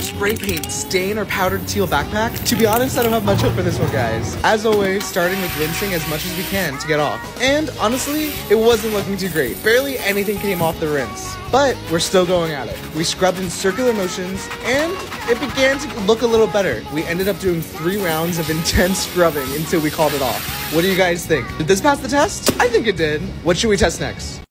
Spray paint, stain, or powdered teal backpack? To be honest, I don't have much hope for this one, guys. As always, starting with rinsing as much as we can to get off. And honestly, it wasn't looking too great. Barely anything came off the rinse. But we're still going at it. We scrubbed in circular motions, and it began to look a little better. We ended up doing 3 rounds of intense scrubbing until we called it off. What do you guys think? Did this pass the test? I think it did. What should we test next?